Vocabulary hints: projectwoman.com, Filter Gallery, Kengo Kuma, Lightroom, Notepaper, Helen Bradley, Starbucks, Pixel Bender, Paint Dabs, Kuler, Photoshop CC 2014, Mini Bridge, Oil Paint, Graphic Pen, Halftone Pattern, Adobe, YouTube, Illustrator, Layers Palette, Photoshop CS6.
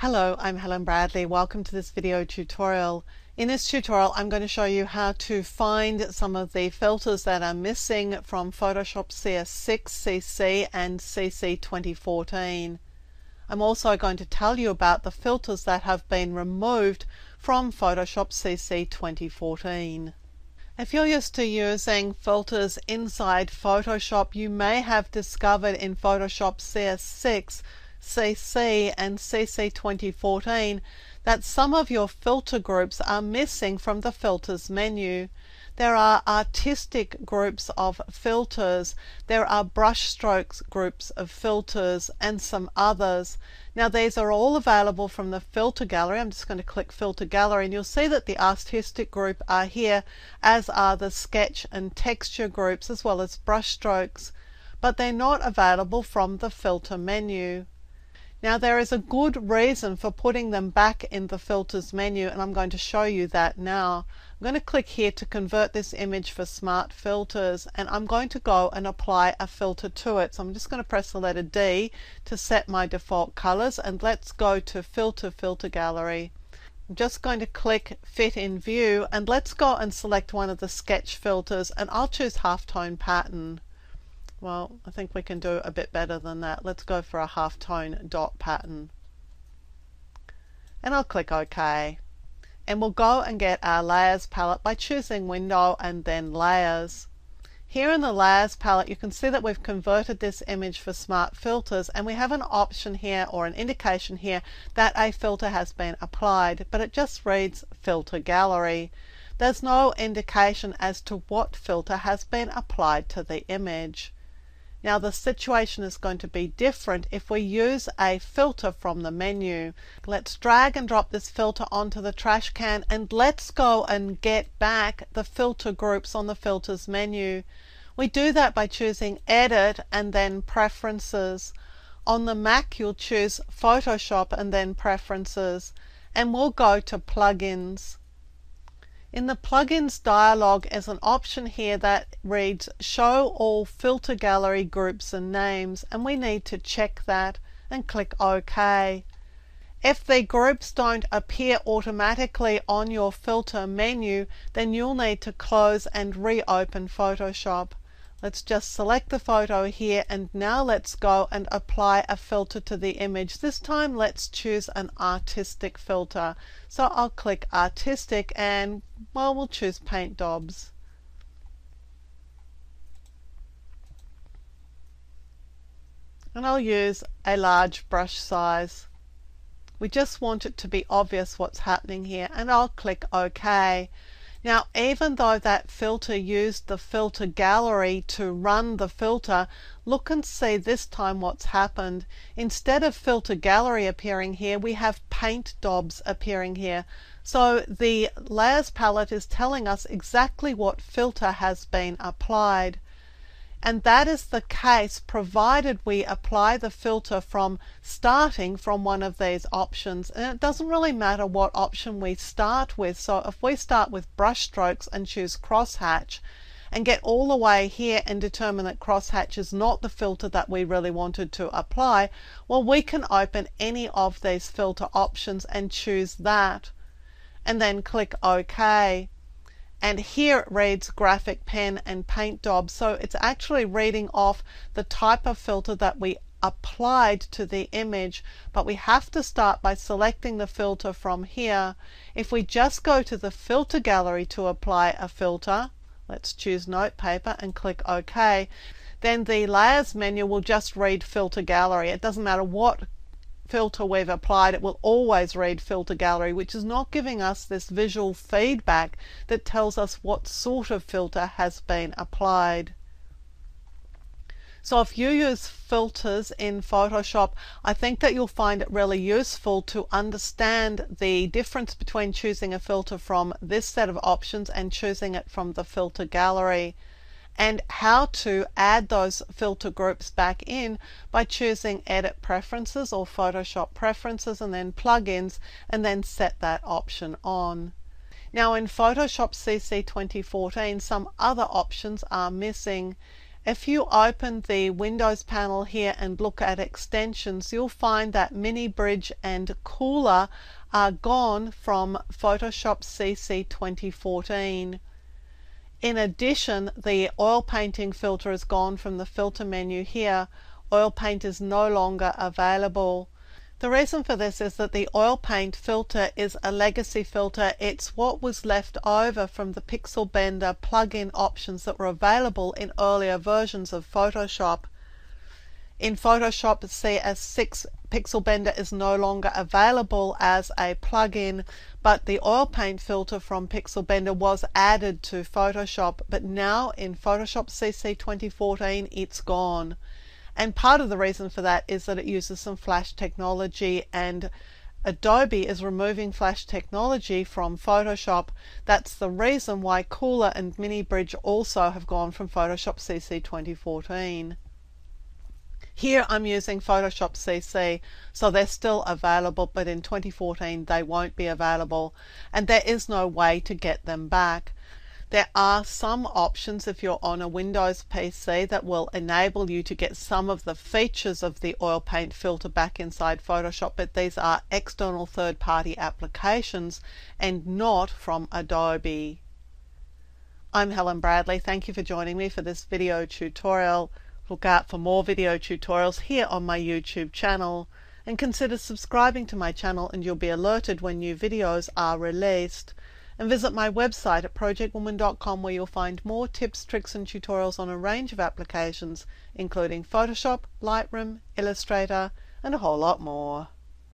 Hello, I'm Helen Bradley. Welcome to this video tutorial. In this tutorial, I'm going to show you how to find some of the filters that are missing from Photoshop CS6, CC and CC 2014. I'm also going to tell you about the filters that have been removed from Photoshop CC 2014. If you're used to using filters inside Photoshop, you may have discovered in Photoshop CS6 CC and CC 2014 that some of your filter groups are missing from the filters menu. There are artistic groups of filters, there are brushstrokes groups of filters, and some others. Now these are all available from the filter gallery. I'm just going to click filter gallery and you'll see that the artistic group are here, as are the sketch and texture groups as well as brushstrokes, but they're not available from the filter menu. Now there is a good reason for putting them back in the filters menu, and I'm going to show you that now. I'm going to click here to convert this image for smart filters, and I'm going to go and apply a filter to it. So I'm just going to press the letter D to set my default colors, and let's go to filter, filter gallery. I'm just going to click fit in view, and let's go and select one of the sketch filters, and I'll choose halftone pattern. Well, I think we can do a bit better than that. Let's go for a halftone dot pattern. And I'll click OK. And we'll go and get our layers palette by choosing window and then layers. Here in the layers palette, you can see that we've converted this image for smart filters, and we have an option here or an indication here that a filter has been applied, but it just reads filter gallery. There's no indication as to what filter has been applied to the image. Now the situation is going to be different if we use a filter from the menu. Let's drag and drop this filter onto the trash can, and let's go and get back the filter groups on the filters menu. We do that by choosing edit and then preferences. On the Mac you'll choose Photoshop and then preferences, and we'll go to plugins. In the plugins dialog is an option here that reads show all filter gallery groups and names, and we need to check that and click OK. If the groups don't appear automatically on your filter menu, then you'll need to close and reopen Photoshop. Let's just select the photo here, and now let's go and apply a filter to the image. This time let's choose an artistic filter. So I'll click artistic, and well, we'll choose Paint Dabs. And I'll use a large brush size. We just want it to be obvious what's happening here, and I'll click OK. Now, even though that filter used the filter gallery to run the filter, look and see this time what's happened. Instead of filter gallery appearing here, we have Paint Dabs appearing here. So the layers palette is telling us exactly what filter has been applied. And that is the case provided we apply the filter from starting from one of these options. And it doesn't really matter what option we start with. So if we start with brushstrokes and choose crosshatch and get all the way here and determine that crosshatch is not the filter that we really wanted to apply, well, we can open any of these filter options and choose that, and then click OK. And here it reads Graphic Pen and Paint Dabs, so it's actually reading off the type of filter that we applied to the image, but we have to start by selecting the filter from here. If we just go to the filter gallery to apply a filter, let's choose Notepaper and click OK, then the layers menu will just read filter gallery. It doesn't matter what filter we've applied, it will always read filter gallery, which is not giving us this visual feedback that tells us what sort of filter has been applied. So if you use filters in Photoshop, I think that you'll find it really useful to understand the difference between choosing a filter from this set of options and choosing it from the filter gallery, and how to add those filter groups back in by choosing Edit Preferences or Photoshop Preferences and then Plugins, and then set that option on. Now in Photoshop CC 2014, some other options are missing, If you open the Windows panel here and look at extensions, you'll find that Mini Bridge and Kuler are gone from Photoshop CC 2014. In addition, the oil painting filter is gone from the filter menu here. Oil paint is no longer available. The reason for this is that the oil paint filter is a legacy filter. It's what was left over from the Pixel Bender plugin options that were available in earlier versions of Photoshop. In Photoshop CS6, Pixel Bender is no longer available as a plugin, but the oil paint filter from Pixel Bender was added to Photoshop, but now in Photoshop CC 2014 it's gone. And part of the reason for that is that it uses some flash technology, and Adobe is removing flash technology from Photoshop. That's the reason why Kuler and Mini Bridge also have gone from Photoshop CC 2014. Here I'm using Photoshop CC, so they're still available, but in 2014 they won't be available, and there is no way to get them back. There are some options if you're on a Windows PC that will enable you to get some of the features of the oil paint filter back inside Photoshop, but these are external third-party applications and not from Adobe. I'm Helen Bradley. Thank you for joining me for this video tutorial. Look out for more video tutorials here on my YouTube channel, and consider subscribing to my channel and you'll be alerted when new videos are released. And visit my website at projectwoman.com, where you'll find more tips, tricks and tutorials on a range of applications including Photoshop, Lightroom, Illustrator and a whole lot more.